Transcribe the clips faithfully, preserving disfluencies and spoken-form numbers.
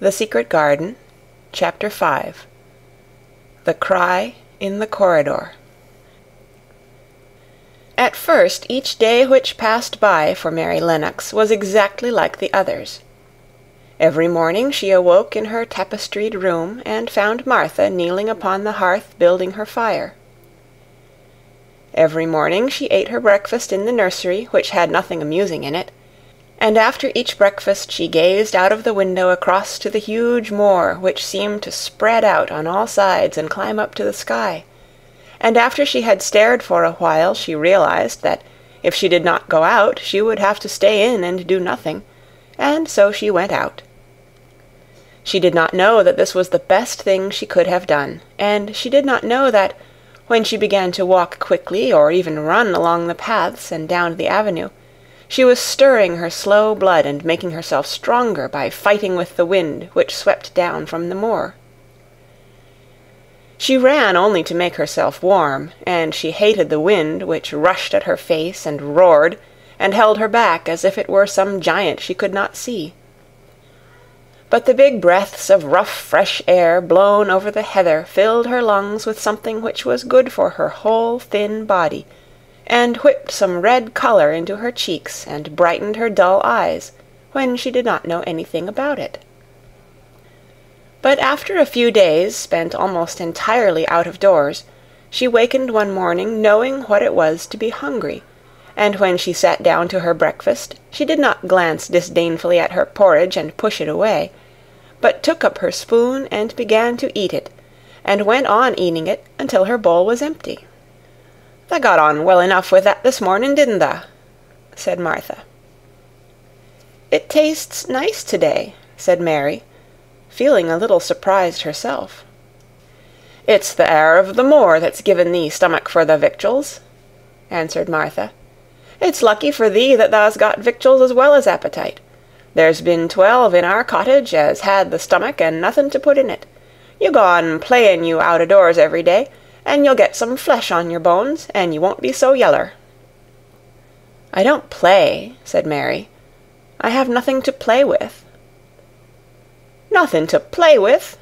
The Secret Garden, Chapter five. The Cry in the Corridor. At first each day which passed by for Mary Lennox was exactly like the others. Every morning she awoke in her tapestried room and found Martha kneeling upon the hearth building her fire. Every morning she ate her breakfast in the nursery, which had nothing amusing in it, and after each breakfast she gazed out of the window across to the huge moor which seemed to spread out on all sides and climb up to the sky, and after she had stared for a while she realized that if she did not go out she would have to stay in and do nothing, and so she went out. She did not know that this was the best thing she could have done, and she did not know that, when she began to walk quickly or even run along the paths and down the avenue, she was stirring her slow blood and making herself stronger by fighting with the wind which swept down from the moor. She ran only to make herself warm, and she hated the wind which rushed at her face and roared and held her back as if it were some giant she could not see. But the big breaths of rough, fresh air blown over the heather filled her lungs with something which was good for her whole thin body, and whipped some red colour into her cheeks and brightened her dull eyes, when she did not know anything about it. But after a few days spent almost entirely out of doors, she wakened one morning knowing what it was to be hungry, and when she sat down to her breakfast, she did not glance disdainfully at her porridge and push it away, but took up her spoon and began to eat it, and went on eating it until her bowl was empty. "Tha got on well enough with that this mornin', didn't tha?" said Martha. "It tastes nice to-day," said Mary, feeling a little surprised herself. "It's the air of the moor that's given thee stomach for the victuals," answered Martha. "It's lucky for thee that thou's got victuals as well as appetite. There's been twelve in our cottage as had the stomach and nothin' to put in it. You go on playin' you out o' doors every day, and you'll get some flesh on your bones, and you won't be so yeller." "I don't play," said Mary. "I have nothing to play with." "Nothin' to play with!"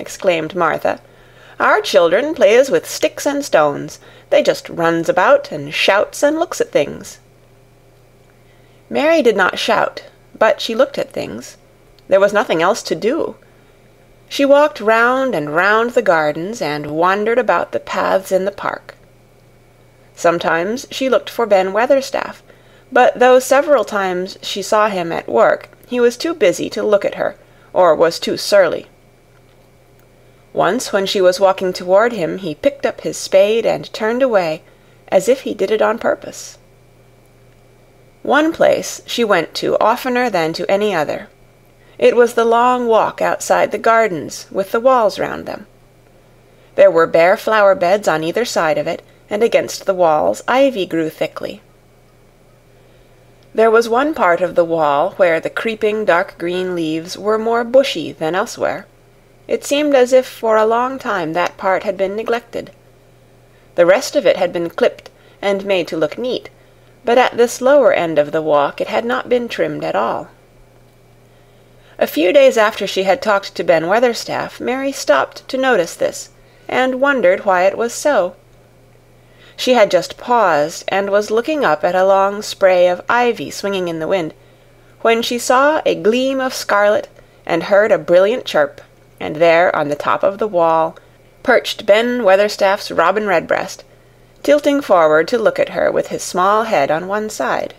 exclaimed Martha. "Our children plays with sticks and stones. They just runs about and shouts and looks at things." Mary did not shout, but she looked at things. There was nothing else to do. She walked round and round the gardens and wandered about the paths in the park. Sometimes she looked for Ben Weatherstaff, but though several times she saw him at work, he was too busy to look at her, or was too surly. Once, when she was walking toward him, he picked up his spade and turned away, as if he did it on purpose. One place she went to oftener than to any other. It was the long walk outside the gardens, with the walls round them. There were bare flower beds on either side of it, and against the walls ivy grew thickly. There was one part of the wall where the creeping dark green leaves were more bushy than elsewhere. It seemed as if for a long time that part had been neglected. The rest of it had been clipped and made to look neat, but at this lower end of the walk it had not been trimmed at all. A few days after she had talked to Ben Weatherstaff, Mary stopped to notice this, and wondered why it was so. She had just paused and was looking up at a long spray of ivy swinging in the wind, when she saw a gleam of scarlet and heard a brilliant chirp, and there, on the top of the wall, perched Ben Weatherstaff's robin redbreast, tilting forward to look at her with his small head on one side.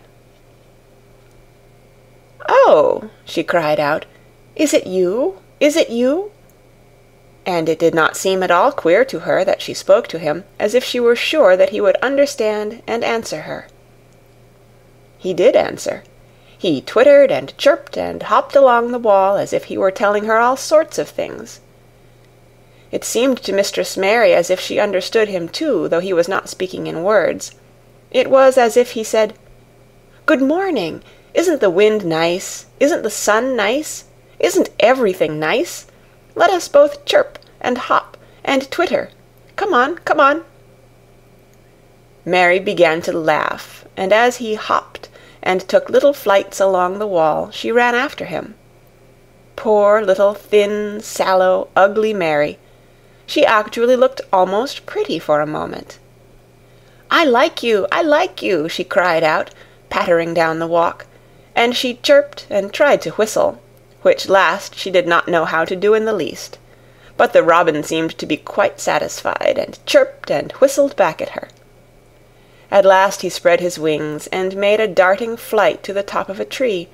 "Oh!" she cried out, "is it you? Is it you?" And it did not seem at all queer to her that she spoke to him, as if she were sure that he would understand and answer her. He did answer. He twittered and chirped and hopped along the wall as if he were telling her all sorts of things. It seemed to Mistress Mary as if she understood him too, though he was not speaking in words. It was as if he said, "Good morning! Isn't the wind nice? Isn't the sun nice? Isn't everything nice? Let us both chirp and hop and twitter. Come on, come on!" Mary began to laugh, and as he hopped and took little flights along the wall, she ran after him. Poor little thin, sallow, ugly Mary. She actually looked almost pretty for a moment. "I like you! I like you!" she cried out, pattering down the walk, and she chirped and tried to whistle, which last she did not know how to do in the least. But the robin seemed to be quite satisfied, and chirped and whistled back at her. At last he spread his wings, and made a darting flight to the top of a tree,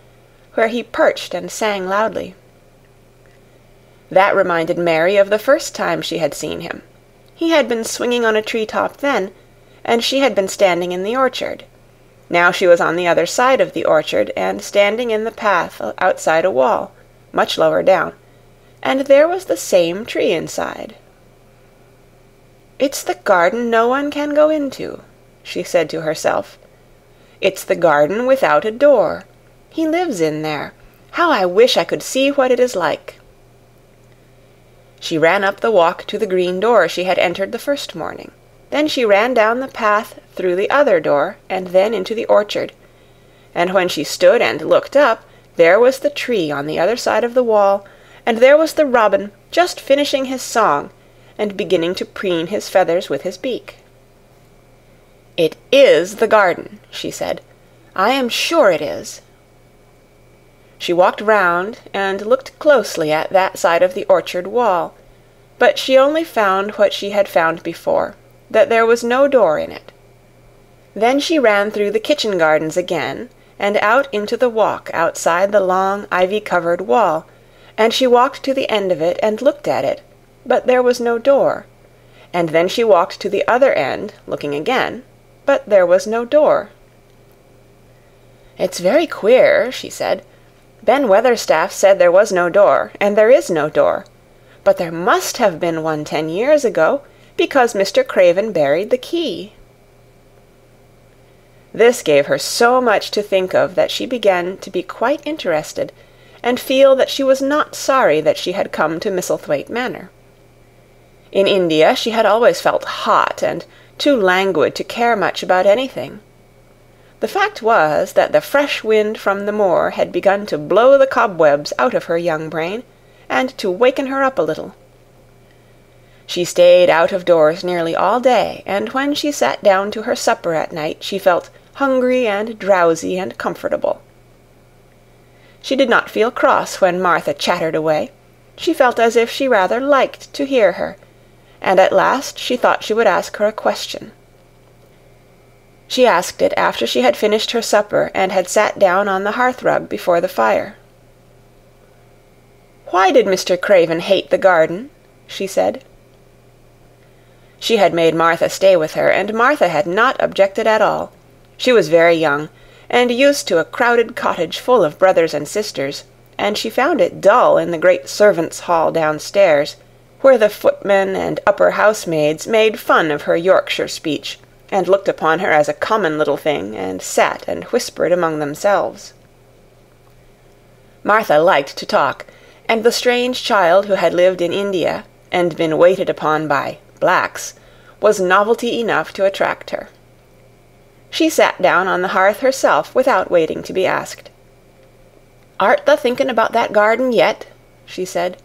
where he perched and sang loudly. That reminded Mary of the first time she had seen him. He had been swinging on a tree-top then, and she had been standing in the orchard. Now she was on the other side of the orchard, and standing in the path outside a wall, much lower down, and there was the same tree inside. "It's the garden no one can go into," she said to herself. "It's the garden without a door. He lives in there. How I wish I could see what it is like." She ran up the walk to the green door she had entered the first morning. Then she ran down the path through the other door, and then into the orchard, and when she stood and looked up, there was the tree on the other side of the wall, and there was the robin, just finishing his song, and beginning to preen his feathers with his beak. "It is the garden," she said. "I am sure it is." She walked round and looked closely at that side of the orchard wall, but she only found what she had found before, that there was no door in it. Then she ran through the kitchen gardens again, and out into the walk outside the long ivy-covered wall, and she walked to the end of it and looked at it, but there was no door. And then she walked to the other end, looking again, but there was no door. "It's very queer," she said. "Ben Weatherstaff said there was no door, and there is no door. But there must have been one ten years ago, because Mister Craven buried the key." This gave her so much to think of that she began to be quite interested, and feel that she was not sorry that she had come to Misselthwaite Manor. In India she had always felt hot and too languid to care much about anything. The fact was that the fresh wind from the moor had begun to blow the cobwebs out of her young brain, and to waken her up a little. She stayed out of doors nearly all day, and when she sat down to her supper at night she felt hungry and drowsy and comfortable. She did not feel cross when Martha chattered away. She felt as if she rather liked to hear her, and at last she thought she would ask her a question. She asked it after she had finished her supper and had sat down on the hearth-rug before the fire. "Why did Mister Craven hate the garden?" she said. She had made Martha stay with her, and Martha had not objected at all. She was very young, and used to a crowded cottage full of brothers and sisters, and she found it dull in the great servants' hall downstairs, where the footmen and upper housemaids made fun of her Yorkshire speech, and looked upon her as a common little thing, and sat and whispered among themselves. Martha liked to talk, and the strange child who had lived in India, and been waited upon by blacks, was novelty enough to attract her. She sat down on the hearth herself without waiting to be asked. "Art thou thinking about that garden yet?" she said.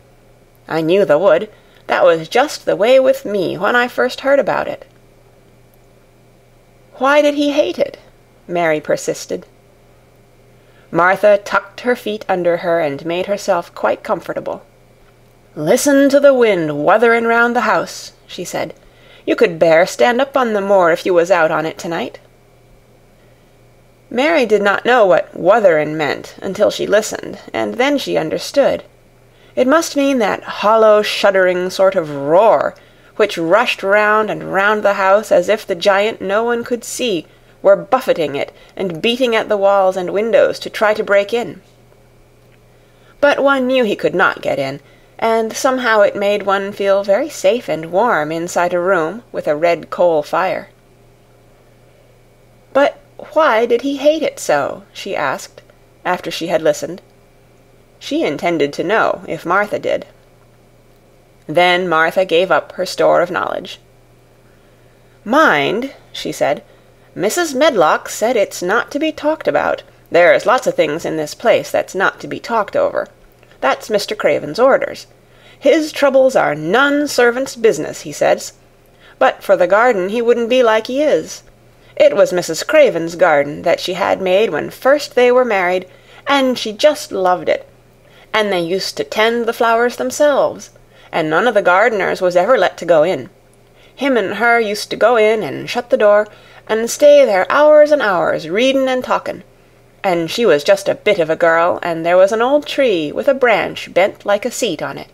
"I knew thou would. That was just the way with me when I first heard about it." "Why did he hate it?" Mary persisted. Martha tucked her feet under her and made herself quite comfortable. "Listen to the wind wuthering round the house," she said. "You could bear stand up on the moor if you was out on it to-night." Mary did not know what "wutherin'" meant until she listened, and then she understood. It must mean that hollow, shuddering sort of roar, which rushed round and round the house as if the giant no one could see were buffeting it and beating at the walls and windows to try to break in. But one knew he could not get in, and somehow it made one feel very safe and warm inside a room with a red coal fire. "But why did he hate it so?" she asked, after she had listened. She intended to know, if Martha did. Then Martha gave up her store of knowledge. "Mind," she said, "Missus Medlock said it's not to be talked about. There's lots of things in this place that's not to be talked over. That's Mister Craven's orders. His troubles are none servant's business, he says. But for the garden he wouldn't be like he is. It was Missus Craven's garden that she had made when first they were married, and she just loved it. And they used to tend the flowers themselves, and none of the gardeners was ever let to go in. Him and her used to go in and shut the door, and stay there hours and hours readin' and talkin'. And she was just a bit of a girl, and there was an old tree with a branch bent like a seat on it.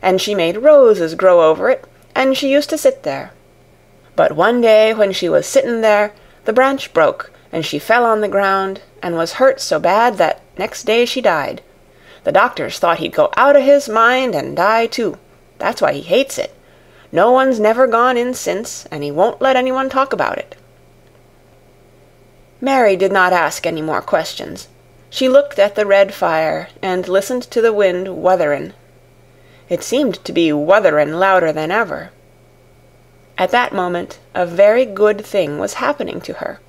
And she made roses grow over it, and she used to sit there. But one day when she was sittin' there, the branch broke, and she fell on the ground, and was hurt so bad that next day she died. The doctors thought he'd go out of his mind and die too. That's why he hates it. No one's never gone in since, and he won't let anyone talk about it." Mary did not ask any more questions. She looked at the red fire and listened to the wind wutherin'. It seemed to be wutherin' louder than ever. At that moment a very good thing was happening to her.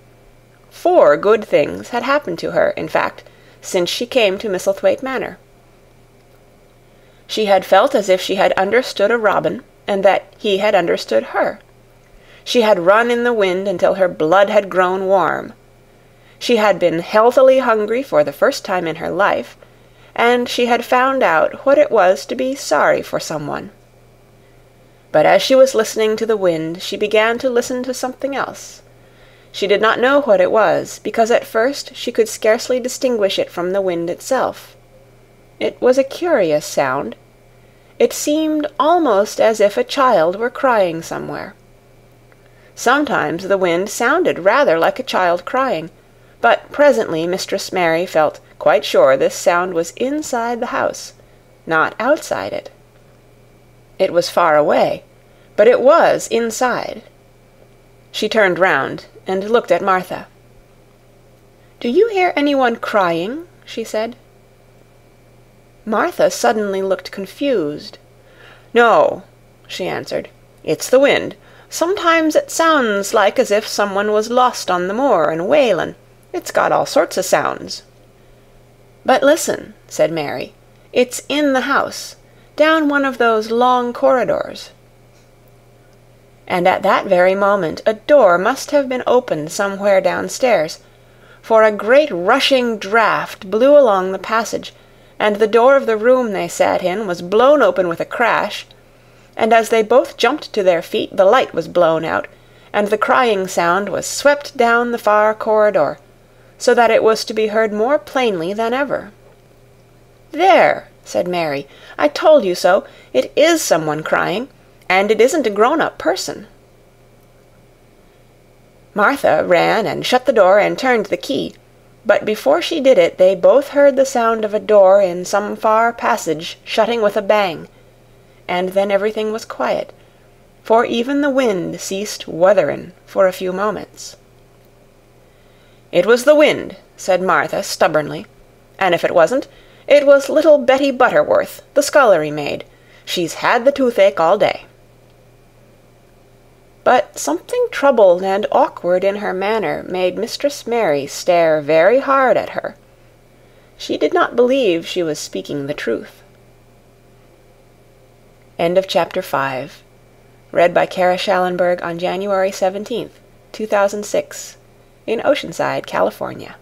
Four good things had happened to her, in fact, since she came to Misselthwaite Manor. She had felt as if she had understood a robin, and that he had understood her. She had run in the wind until her blood had grown warm. She had been healthily hungry for the first time in her life, and she had found out what it was to be sorry for someone. But as she was listening to the wind, she began to listen to something else. She did not know what it was, because at first she could scarcely distinguish it from the wind itself. It was a curious sound. It seemed almost as if a child were crying somewhere. Sometimes the wind sounded rather like a child crying, but presently Mistress Mary felt quite sure this sound was inside the house, not outside it. It was far away, but it was inside. She turned round and looked at Martha. "Do you hear anyone crying?" she said. Martha suddenly looked confused. "No," she answered. "It's the wind. Sometimes it sounds like as if someone was lost on the moor and wailin'. It's got all sorts of sounds." "But listen," said Mary. "It's in the house, down one of those long corridors." And at that very moment a door must have been opened somewhere downstairs, for a great rushing draught blew along the passage, and the door of the room they sat in was blown open with a crash, and as they both jumped to their feet the light was blown out, and the crying sound was swept down the far corridor, so that it was to be heard more plainly than ever. "There," said Mary, "I told you so. It is someone crying, and it isn't a grown-up person." Martha ran and shut the door and turned the key, but before she did it they both heard the sound of a door in some far passage shutting with a bang, and then everything was quiet, for even the wind ceased wutherin' for a few moments. "It was the wind," said Martha stubbornly, "and if it wasn't, it was little Betty Butterworth, the scullery maid. She's had the toothache all day." But something troubled and awkward in her manner made Mistress Mary stare very hard at her. She did not believe she was speaking the truth. End of chapter five. Read by Kara Schallenberg on January seventeenth, two thousand six, in Oceanside, California.